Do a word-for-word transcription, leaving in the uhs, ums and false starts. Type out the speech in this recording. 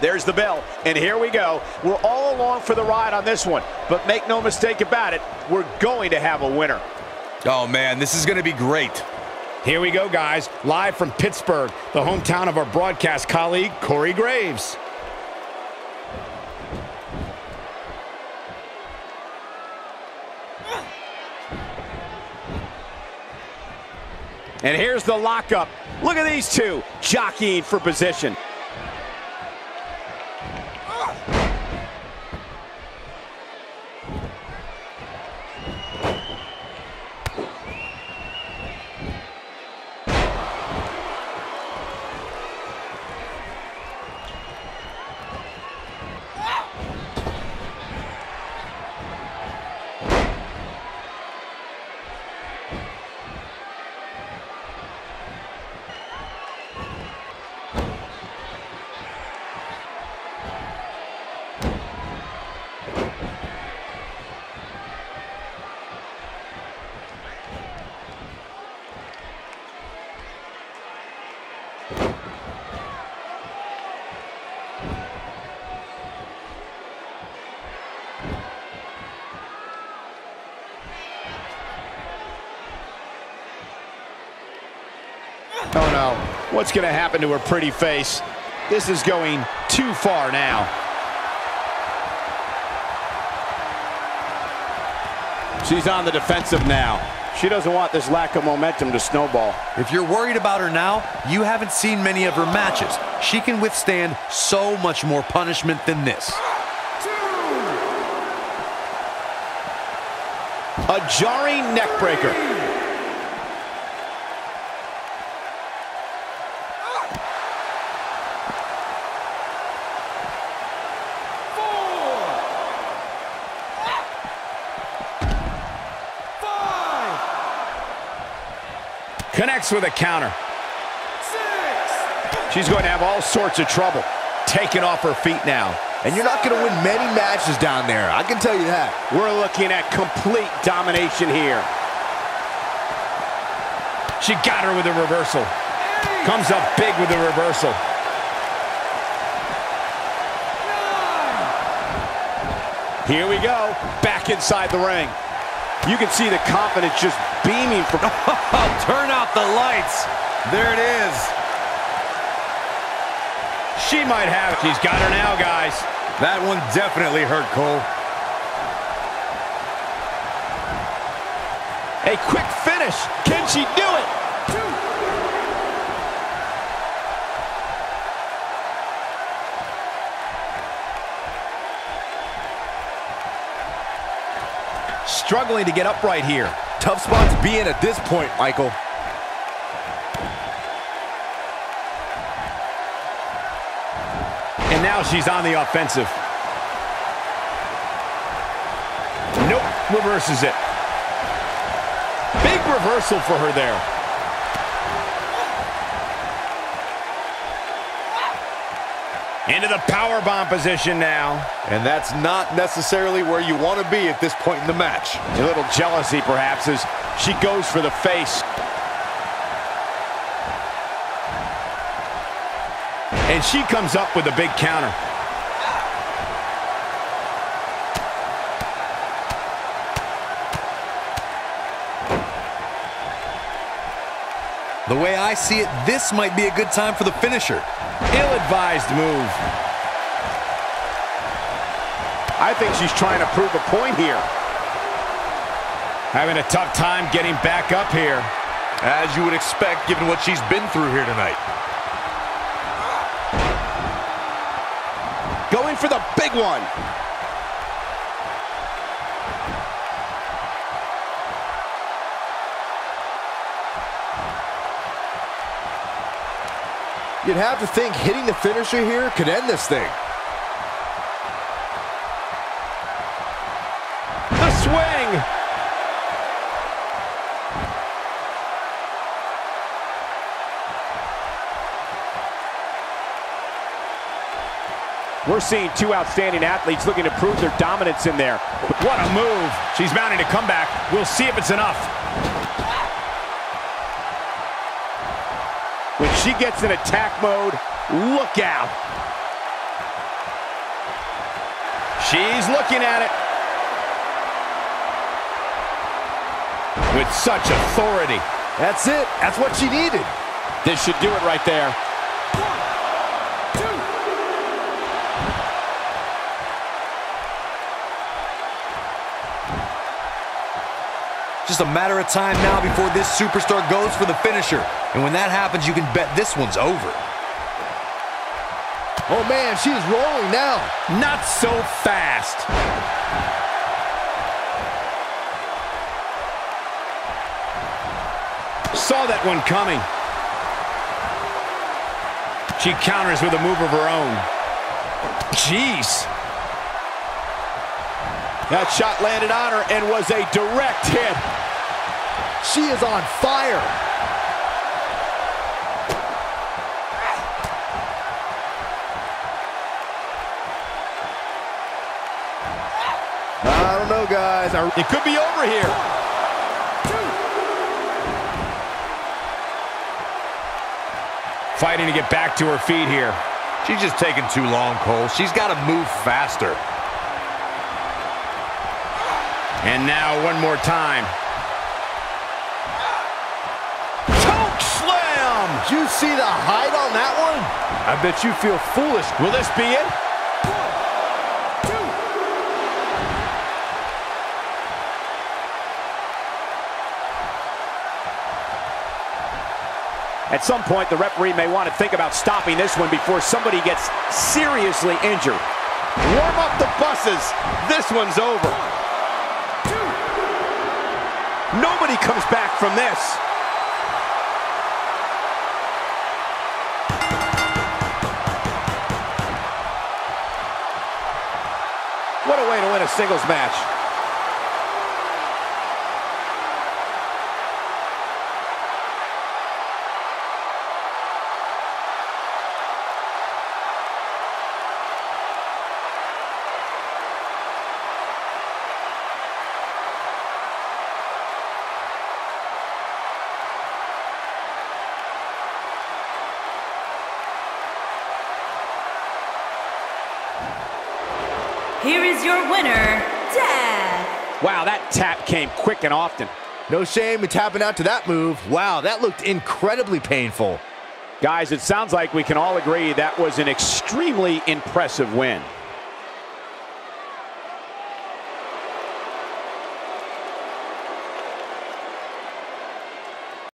There's the bell, and here we go. We're all along for the ride on this one, but make no mistake about it, we're going to have a winner. Oh man, this is going to be great. Here we go, guys, live from Pittsburgh, the hometown of our broadcast colleague, Corey Graves. And here's the lockup. Look at these two jockeying for position. Oh no, what's going to happen to her pretty face? This is going too far now. She's on the defensive now. She doesn't want this lack of momentum to snowball. If you're worried about her now, you haven't seen many of her matches. She can withstand so much more punishment than this. A jarring neckbreaker. Connects with a counter. Six. She's going to have all sorts of trouble taking off her feet now. And you're not going to win many matches down there, I can tell you that. We're looking at complete domination here. She got her with a reversal. Comes up big with a reversal. Nine. Here we go, back inside the ring. You can see the confidence just beaming from... Turn out the lights. There it is. She might have it. She's got her now, guys. That one definitely hurt, Cole. A quick finish. Can she do it? Two. Struggling to get up right here. Tough spot to be in at this point, Michael. And now she's on the offensive. Nope, reverses it. Big reversal for her there. Into the powerbomb position now. And that's not necessarily where you want to be at this point in the match. A little jealousy, perhaps, as she goes for the face. And she comes up with a big counter. The way I see it, this might be a good time for the finisher. Ill-advised move. I think she's trying to prove a point here. Having a tough time getting back up here. As you would expect, given what she's been through here tonight. Going for the big one. You'd have to think hitting the finisher here could end this thing. The swing! We're seeing two outstanding athletes looking to prove their dominance in there. What a move! She's mounting a comeback. We'll see if it's enough. When she gets in attack mode, look out. She's looking at it. With such authority. That's it. That's what she needed. This should do it right there. Just a matter of time now before this superstar goes for the finisher. And when that happens, you can bet this one's over. Oh, man, she is rolling now. Not so fast. Saw that one coming. She counters with a move of her own. Jeez. That shot landed on her and was a direct hit. She is on fire. I don't know, guys. It could be over here. One, fighting to get back to her feet here. She's just taking too long, Cole. She's got to move faster. And now one more time. Choke slam! Did you see the height on that one? I bet you feel foolish. Will this be it? At some point, the referee may want to think about stopping this one before somebody gets seriously injured. Warm up the buses. This one's over. Two. Nobody comes back from this. What a way to win a singles match. Here is your winner, Dad. Wow, that tap came quick and often. No shame in tapping out to that move. Wow, that looked incredibly painful. Guys, it sounds like we can all agree that was an extremely impressive win.